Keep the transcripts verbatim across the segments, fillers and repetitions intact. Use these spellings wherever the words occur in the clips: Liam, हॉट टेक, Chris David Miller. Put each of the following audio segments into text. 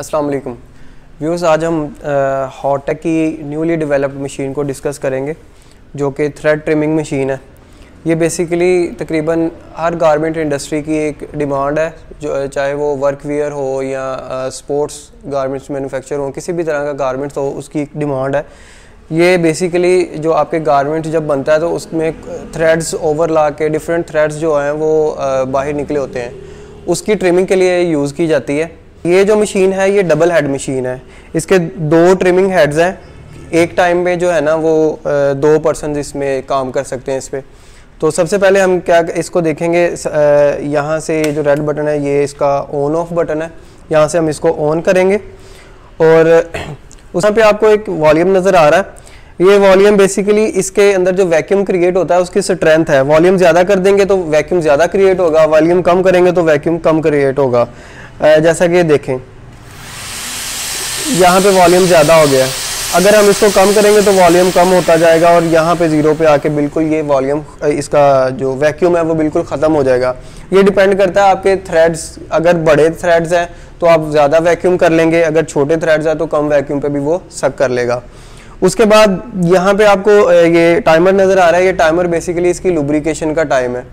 अस्सलाम वालेकुम व्यूअर्स, आज हम हॉट टेक की न्यूली डेवलप्ड मशीन को डिस्कस करेंगे जो कि थ्रेड ट्रिमिंग मशीन है। ये बेसिकली तकरीबन हर गारमेंट इंडस्ट्री की एक डिमांड है, जो चाहे वो वर्क वियर हो या स्पोर्ट्स गारमेंट्स मैन्युफैक्चर हो, किसी भी तरह का गारमेंट्स हो उसकी एक डिमांड है। ये बेसिकली जो आपके गारमेंट जब बनता है तो उसमें थ्रेड्स ओवरला के डिफरेंट थ्रेड्स जो हैं वो बाहर निकले होते हैं, उसकी ट्रिमिंग के लिए यूज़ की जाती है। ये जो मशीन है ये डबल हेड मशीन है, इसके दो ट्रिमिंग हेड्स हैं। एक टाइम में जो है ना वो दो पर्सन इसमें काम कर सकते हैं इस पर। तो सबसे पहले हम क्या इसको देखेंगे, यहाँ से जो रेड बटन है ये इसका ऑन ऑफ बटन है, यहाँ से हम इसको ऑन करेंगे और उस पे आपको एक वॉल्यूम नज़र आ रहा है। ये वॉल्यूम बेसिकली इसके अंदर जो वैक्यूम क्रिएट होता है उसकी स्ट्रेंथ है। वॉल्यूम ज़्यादा कर देंगे तो वैक्यूम ज़्यादा क्रिएट होगा, वॉल्यूम कम करेंगे तो वैक्यूम कम क्रिएट होगा। जैसा कि ये देखें यहाँ पर वॉल्यूम ज़्यादा हो गया, अगर हम इसको कम करेंगे तो वॉल्यूम कम होता जाएगा और यहाँ पे ज़ीरो पे आके बिल्कुल ये वॉल्यूम इसका जो वैक्यूम है वो बिल्कुल ख़त्म हो जाएगा। ये डिपेंड करता है आपके थ्रेड्स, अगर बड़े थ्रेड्स हैं तो आप ज़्यादा वैक्यूम कर लेंगे, अगर छोटे थ्रेड्स हैं तो कम वैक्यूम पे भी वो सक कर लेगा। उसके बाद यहाँ पर आपको ये टाइमर नज़र आ रहा है, ये टाइमर बेसिकली इसकी लुब्रिकेशन का टाइम है।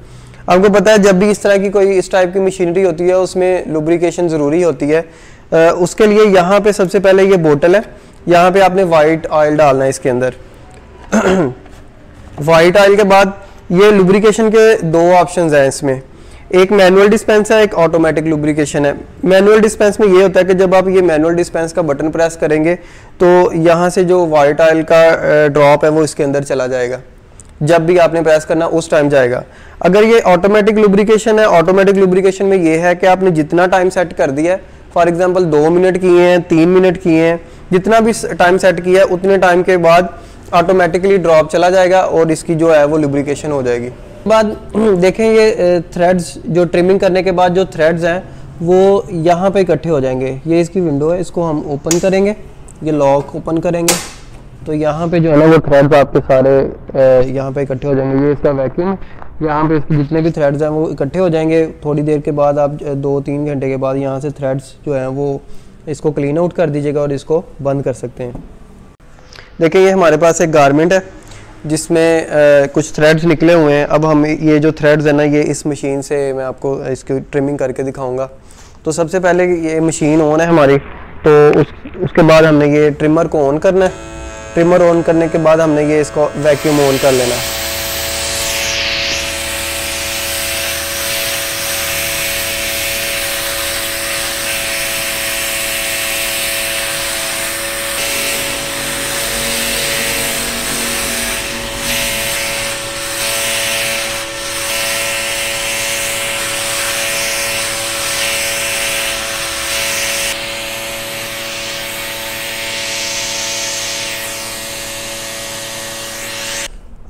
आपको पता है जब भी इस तरह की कोई इस टाइप की मशीनरी होती है उसमें लुब्रिकेशन ज़रूरी होती है। उसके लिए यहाँ पर सबसे पहले ये बोतल है, यहाँ पे आपने वाइट ऑयल डालना है इसके अंदर। वाइट ऑयल के बाद ये लुब्रिकेशन के दो ऑप्शंस हैं इसमें, एक मैनुअल डिस्पेंस है, एक ऑटोमेटिक लुब्रिकेशन है। मैनुअल डिस्पेंस में ये होता है कि जब आप ये मैनुअल डिस्पेंस का बटन प्रेस करेंगे तो यहाँ से जो वाइट ऑयल का ड्रॉप है वो इसके अंदर चला जाएगा, जब भी आपने प्रेस करना उस टाइम जाएगा। अगर ये ऑटोमेटिक लुब्रिकेशन है, ऑटोमेटिक लुब्रिकेशन में ये है कि आपने जितना टाइम सेट कर दिया है, फॉर एग्जाम्पल दो मिनट किए हैं, तीन मिनट किए हैं, जितना भी टाइम सेट किया है उतने टाइम के बाद ऑटोमेटिकली ड्रॉप चला जाएगा और इसकी जो है वो लुब्रिकेशन हो जाएगी। बाद देखें ये थ्रेड्स जो ट्रिमिंग करने के बाद जो थ्रेड्स हैं वो यहाँ पे इकट्ठे हो जाएंगे। ये इसकी विंडो है, इसको हम ओपन करेंगे, ये लॉक ओपन करेंगे तो यहाँ पे जो है ना वो थ्रेड्स आपके सारे यहाँ पे इकट्ठे हो जाएंगे। ये इसका वैक्यूम, यहाँ पे इसके जितने भी थ्रेड्स हैं वो इकट्ठे हो जाएंगे। थोड़ी देर के बाद आप दो तीन घंटे के बाद यहाँ से थ्रेड्स जो हैं वो इसको क्लीन आउट कर दीजिएगा और इसको बंद कर सकते हैं। देखिए ये हमारे पास एक गारमेंट है जिसमें आ, कुछ थ्रेड्स निकले हुए हैं। अब हम ये जो थ्रेड्स है ना ये इस मशीन से मैं आपको इसकी ट्रिमिंग करके दिखाऊंगा। तो सबसे पहले ये मशीन ऑन है हमारी, तो उस उसके बाद हमने ये ट्रिमर को ऑन करना है। ट्रिमर ऑन करने के बाद हमने ये इसको वैक्यूम ऑन कर लेना है।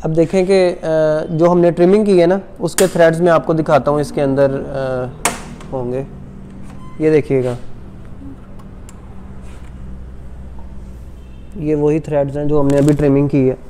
अब देखें कि जो हमने ट्रिमिंग की है ना उसके थ्रेड्स में आपको दिखाता हूँ इसके अंदर होंगे। ये देखिएगा ये वही थ्रेड्स हैं जो हमने अभी ट्रिमिंग की है।